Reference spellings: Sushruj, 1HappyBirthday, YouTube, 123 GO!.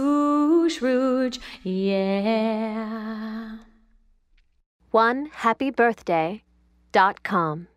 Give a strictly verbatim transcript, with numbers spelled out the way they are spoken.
Sushruj, yeah. one happy birthday dot com